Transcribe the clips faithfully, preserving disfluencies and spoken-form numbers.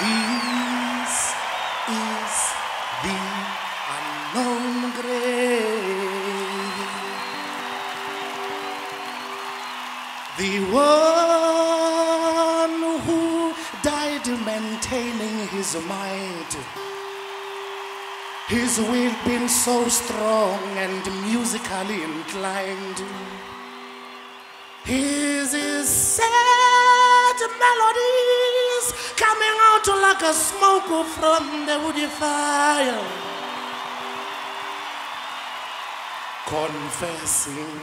This is the unknown grave. The one who died maintaining his mind, his will being so strong and musically inclined. His is sad melodies coming out like a smoke from the woody fire, confessing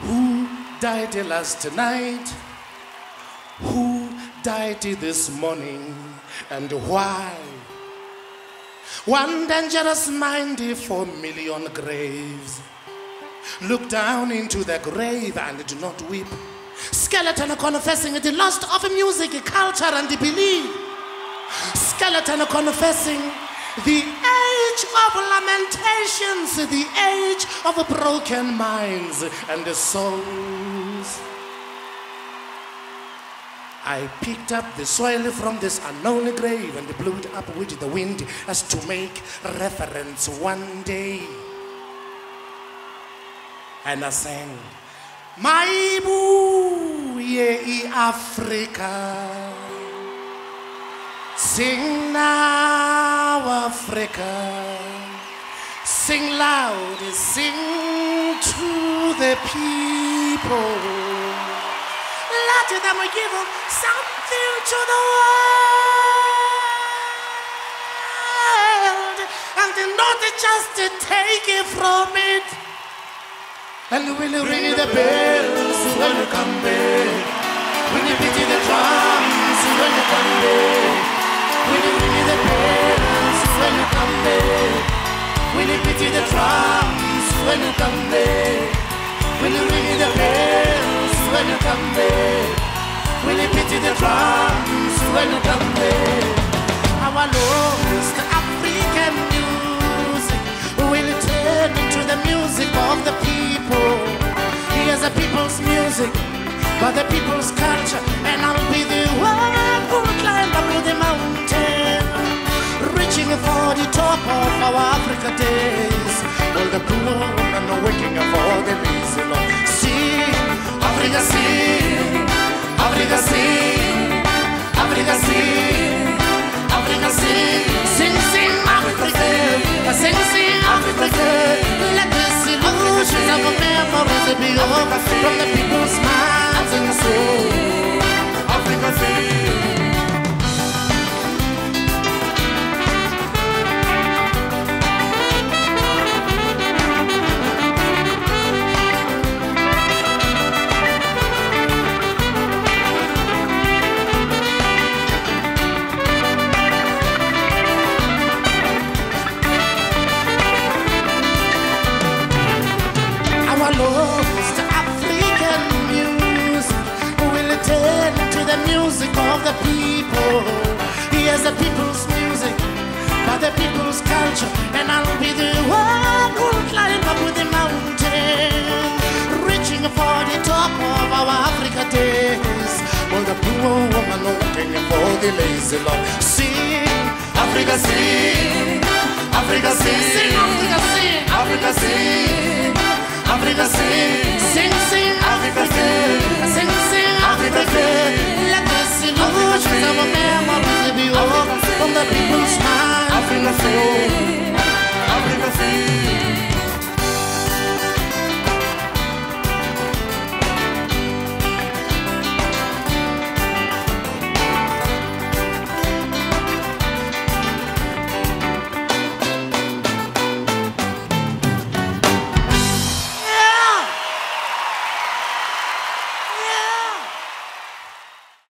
who died last night, who died this morning, and why. One dangerous mind for million graves. Look down into the grave and do not weep. Skeleton confessing the loss of music, culture, and belief. Skeleton confessing the age of lamentations, the age of broken minds and souls. I picked up the soil from this unknown grave and blew it up with the wind as to make reference one day. And I sang, Maibuye i Africa, sing now Africa, sing loud, sing to the people, let them give something to the world, and not just take it from it. And we'll ring the bells when you come back. When you beat the drums when you come back. When you ring the bells when you come back. When you beat the drums when you come back. When you ring the bells when you come back. When you beat the drums when you come back. Our lost African music will turn into the music of the people. Here's the people's music, but the people's culture, and I'll be the one who climbed up the mountain, reaching for the top of our Africa days. All the poor and waking up for the lazy Lord. Sing, Africa sing, Africa sing, Africa sing, Africa sing, sing sing Africa, sing sing Africa. Let the illusions of memories be over from the people's minds and soul. Africa sing. Music of the people. Here's the people's music, but the people's culture, and I'll be the one who'll climb up the mountain, reaching for the top of our Africa days. All the poor woman looking for the lazy Lord. Sing, Africa sing, Africa sing, sing Africa sing, Africa sing, Africa sing, sing sing Africa sing, sing sing Africa sing. Memories be over from the people's mind.